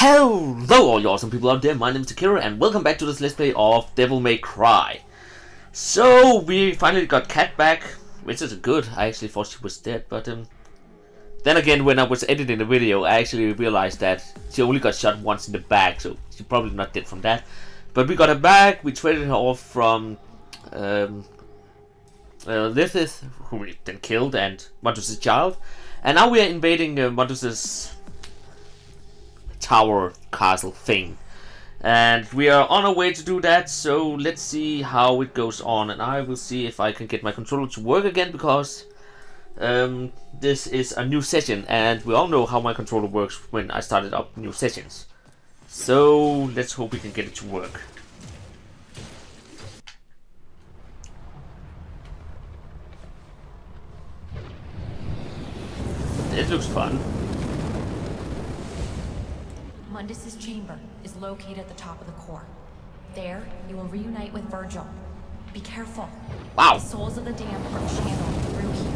Hello all you awesome people out there, my name is Akira and welcome back to this Let's Play of Devil May Cry. So, we finally got Cat back, which is good. I actually thought she was dead, but then again, when I was editing the video, I actually realized that she only got shot once in the back, so she probably not dead from that. But we got her back, we traded her off from Lithith, who we then killed, and Mundus' child. And now we are invading Mundus' tower castle thing, and we are on our way to do that, so let's see how it goes on. And I will see if I can get my controller to work again, because this is a new session and we all know how my controller works when I started up new sessions. So let's hope we can get it to work. It looks fun. Mundus's chamber is located at the top of the core. There, you will reunite with Virgil. Be careful. Wow. The souls of the damned are channeled through here.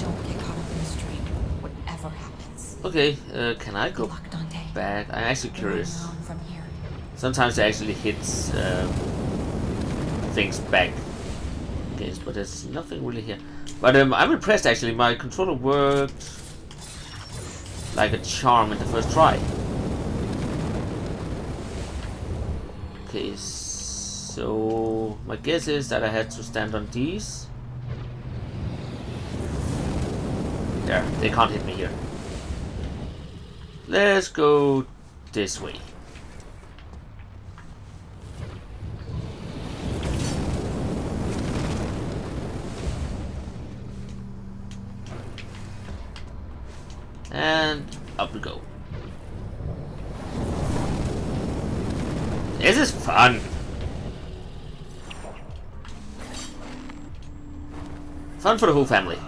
Don't get caught up in the stream, whatever happens. Okay, can I go back? I'm actually curious. Sometimes it actually hits things back. Okay, but there's nothing really here. But I'm impressed actually. My controller worked like a charm in the first try. Okay, so my guess is that I had to stand on these. There, they can't hit me here. Let's go this way. And up we go. This is fun. Fun for the whole family.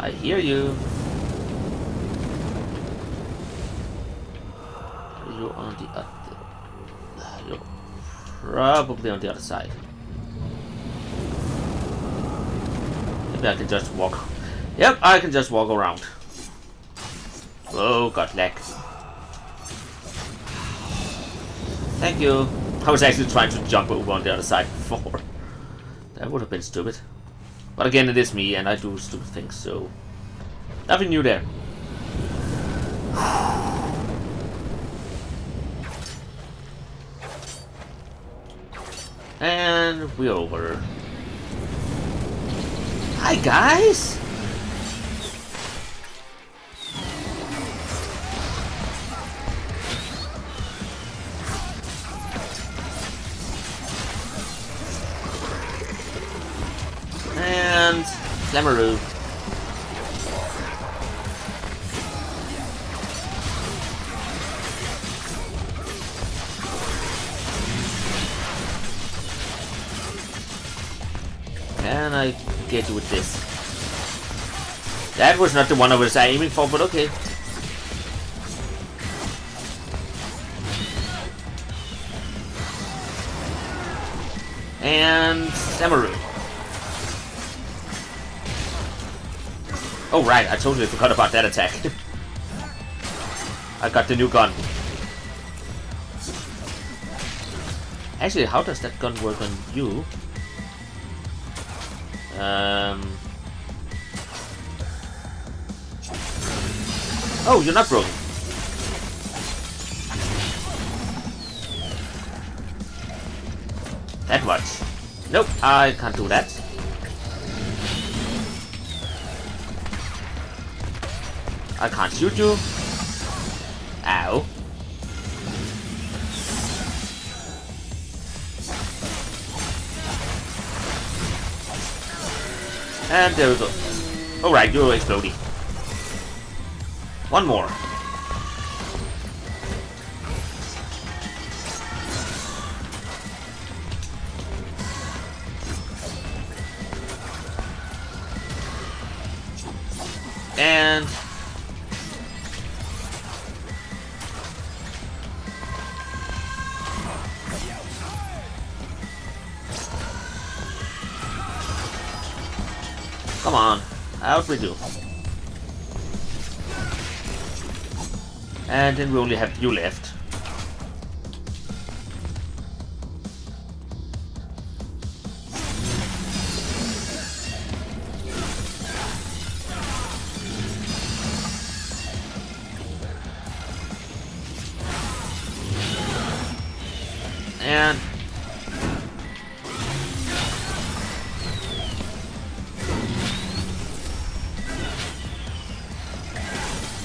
I hear you. You're on the other. You're probably on the other side. Maybe I can just walk. Yep, I can just walk around. Oh god, lag. Thank you. I was actually trying to jump over on the other side before. That would have been stupid. But again, it is me and I do stupid things, so nothing new there. And we're over. Hi guys! And Samaru. Can I get you with this? That was not the one I was aiming for, but okay. And Samaru. Oh right, I totally forgot about that attack. I got the new gun. Actually, how does that gun work on you? Oh, you're not broken. That much. Nope, I can't do that. I can't shoot you. Ow. And there we go. Alright, you're exploding. One more. And come on, out with you. And then we only have you left. And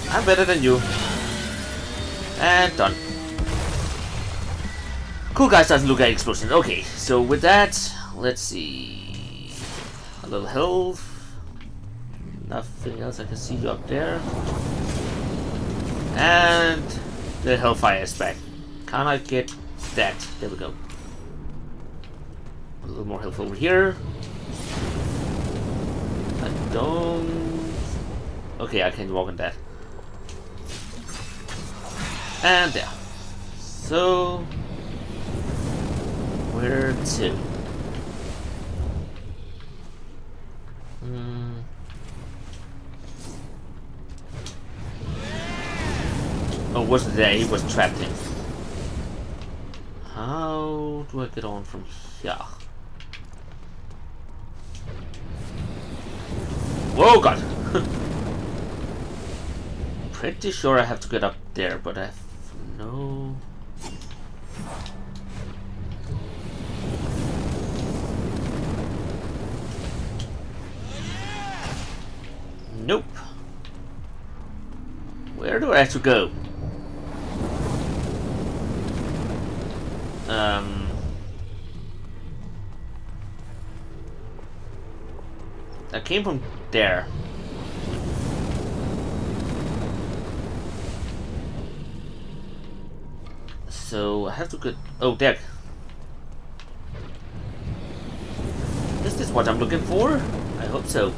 I'm better than you. And done. Cool guys doesn't look at explosions. Okay, so with that, let's see. A little health. Nothing else I can see up there. And the Hellfire is back. Can I get that? There we go. A little more health over here. I don't... Okay, I can walk on that. And there. So, where to? Oh, wasn't there? He was trapped in. How do I get on from here? Whoa, God! Pretty sure I have to get up there, but I have no. Nope. Where do I have to go? I came from there. So I have to get... Oh, there. Is this what I'm looking for? I hope so.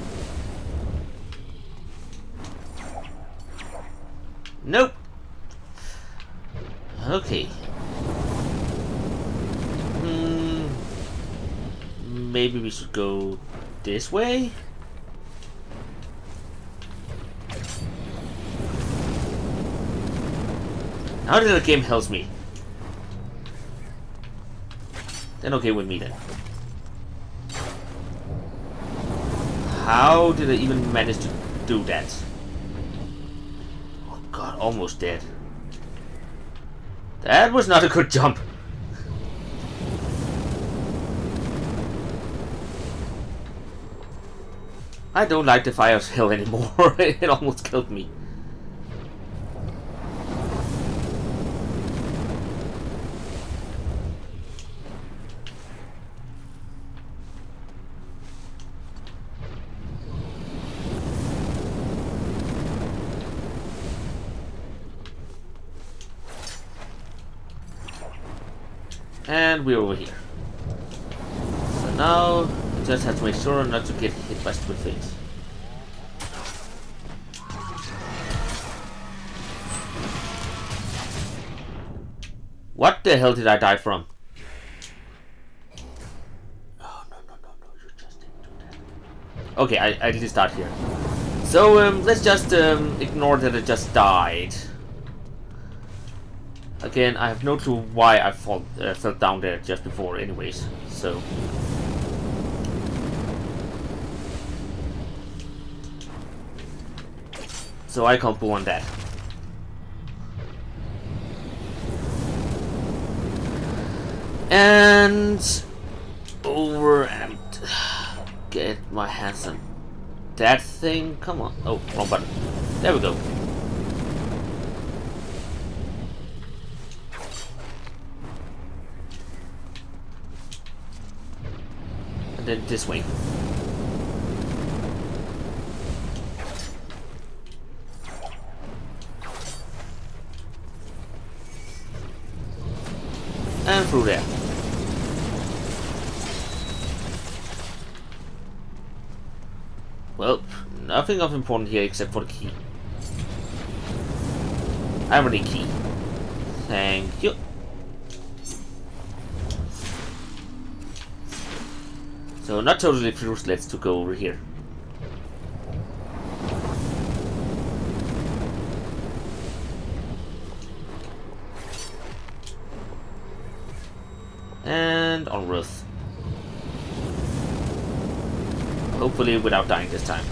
Nope. Okay. Maybe we should go this way? How did the game help me? Then okay with me then. How did I even manage to do that? Oh god, almost dead. That was not a good jump. I don't like the fire of hell anymore. It almost killed me. And we're over here. So now, I just have to make sure not to get hit by stupid things. What the hell did I die from? Oh, no, you just didn't do that. Okay, I at least start here. So, let's just ignore that I just died. Again, I have no clue why I fell down there just before anyways, so... So I can't pull on that. And... over and... get my hands on that thing, come on. Oh, wrong button. There we go. And then this way. And through there. Well, nothing of importance here except for the key. I have a key. Thank you. So not totally useless to go over here. Ruth. Hopefully without dying this time.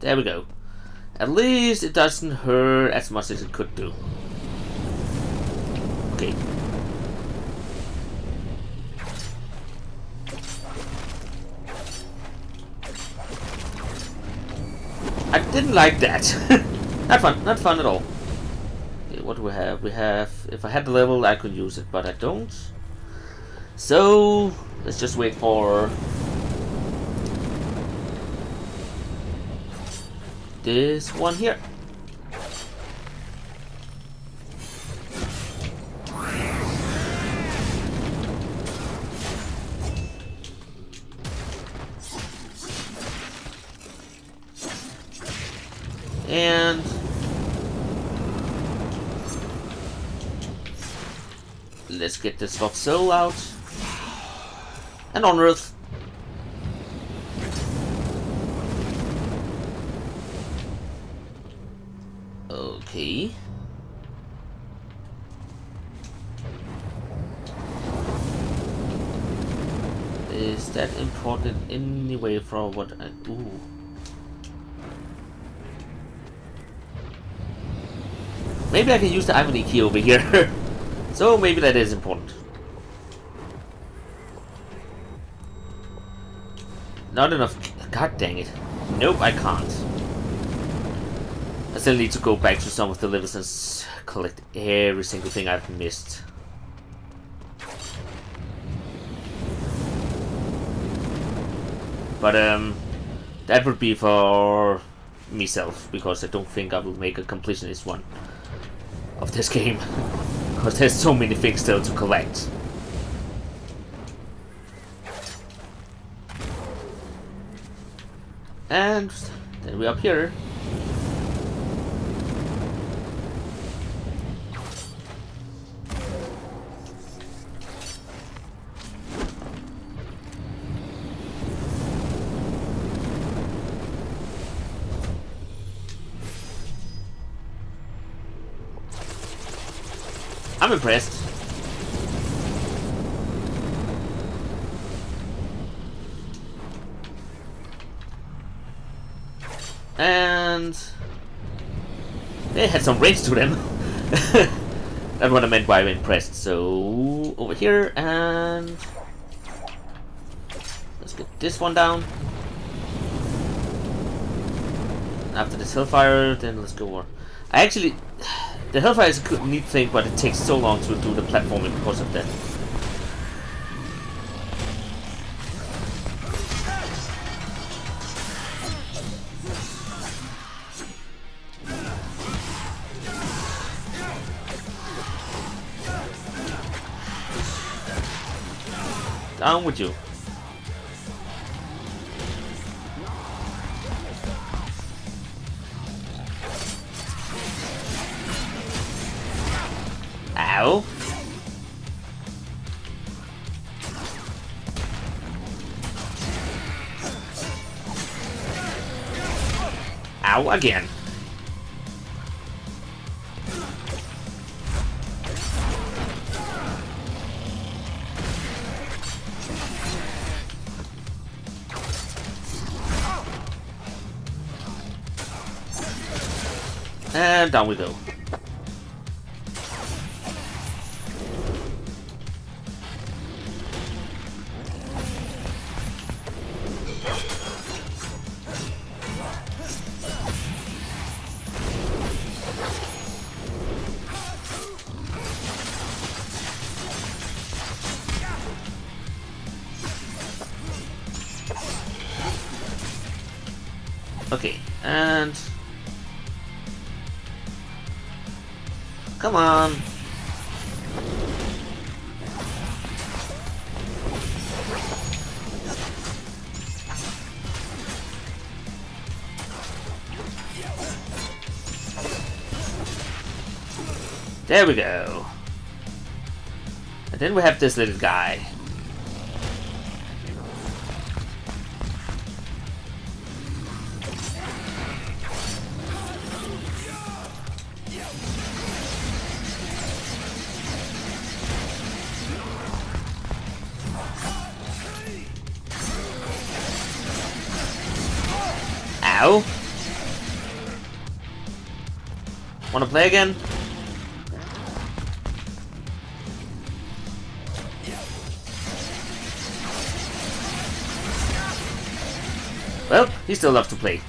There we go. At least it doesn't hurt as much as it could do. Okay. I didn't like that. Not fun. Not fun at all. Okay, what do we have? We have... If I had the level, I could use it, but I don't. So, let's just wait for... this one here. And let's get this Vox Soul out. And on Earth. Okay. Is that important anyway for what I do? Maybe I can use the Irony key over here. So maybe that is important. Not enough. God dang it. Nope, I can't. I still need to go back to some of the levels and collect every single thing I've missed. But that would be for myself, because I don't think I will make a completionist one of this game. Because there's so many things still to collect. And then we're up here. I'm impressed. And they had some range to them. That's what I meant by I'm impressed. So over here, and let's get this one down. After this hellfire, then let's go on. I actually... The hellfire is a neat thing, but it takes so long to do the platforming because of that. Down with you. Ow again. And down we go. Okay, and come on. There we go. And then we have this little guy. Ow. Wanna play again? Well, he still loves to play.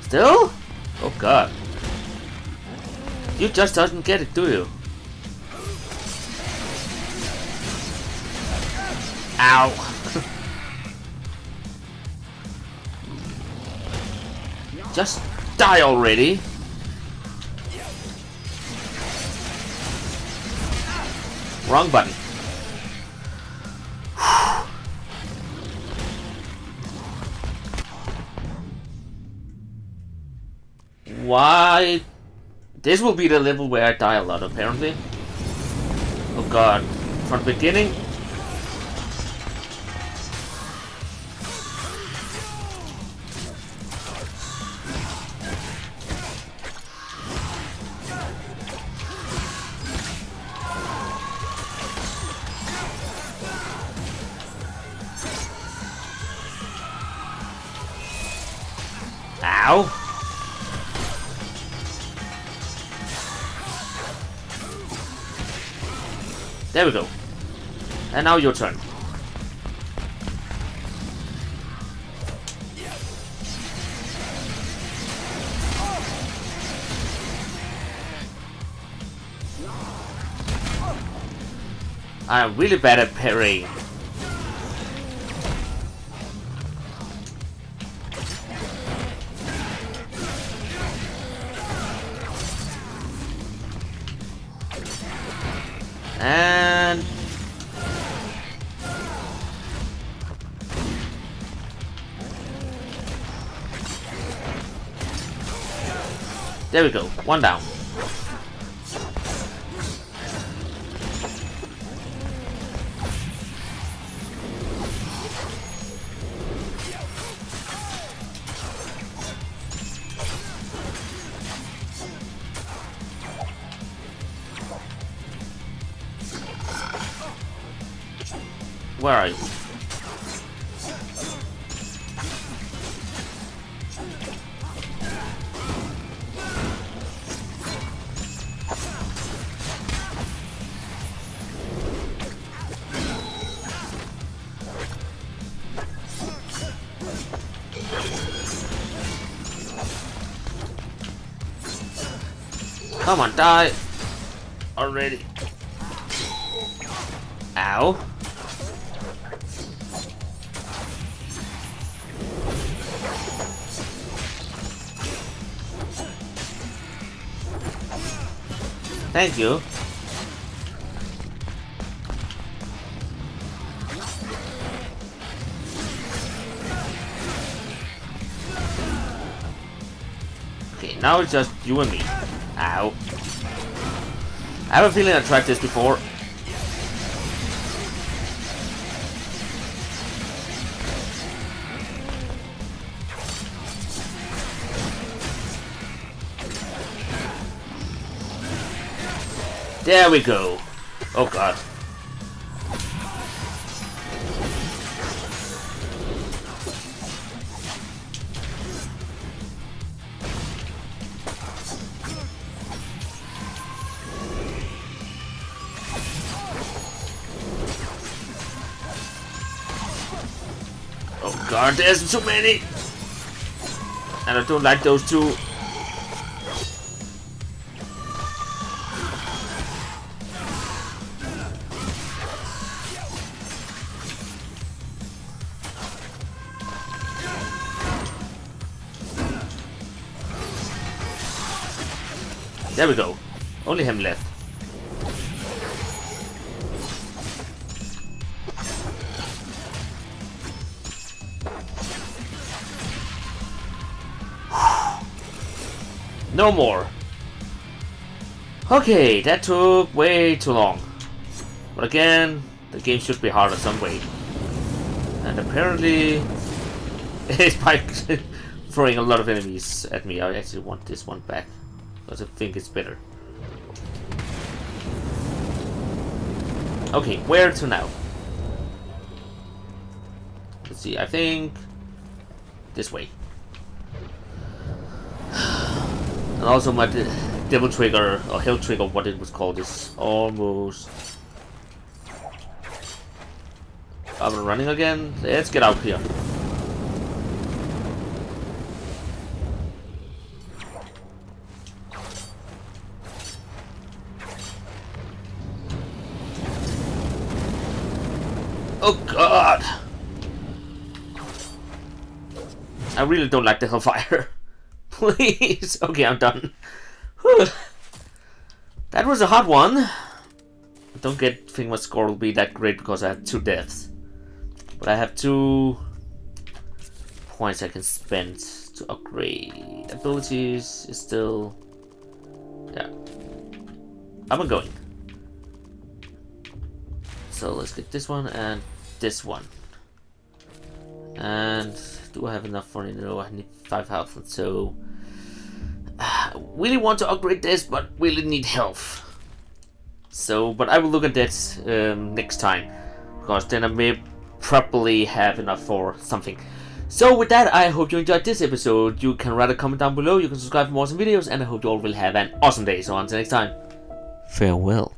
Still? Oh god. You just doesn't get it, do you? Ow! Just die already! Wrong button. Why? This will be the level where I die a lot, apparently. Oh god. From the beginning? Ow. There we go. And now your turn. I'm really bad at parrying. And there we go, one down. Where are you? Come on, die already. Ow. Thank you. Okay, now it's just you and me. Ow. I have a feeling I tried this before. There we go. Oh god. Oh god, there's too many. And I don't like those two. There we go. Only him left. No more. Okay, that took way too long. But again, the game should be harder some way. And apparently, it's by throwing a lot of enemies at me. I actually want this one back, because I think it's better. Okay, where to now? Let's see, I think this way. And also my devil trigger, or hell trigger, what it was called, is almost up and running again. Let's get out here. Oh god! I really don't like the hellfire. Please! Okay, I'm done. Whew. That was a hot one. I don't think my score will be that great because I have 2 deaths. But I have 2 points I can spend to upgrade. Abilities is still... yeah. I'm going. So let's get this one and this one. And do I have enough for it? No, I need 5,000. So I really want to upgrade this, but really need health. So, but I will look at that next time, because then I may probably have enough for something. So with that, I hope you enjoyed this episode. You can write a comment down below. You can subscribe for more awesome videos, and I hope you all will have an awesome day. So until next time, farewell.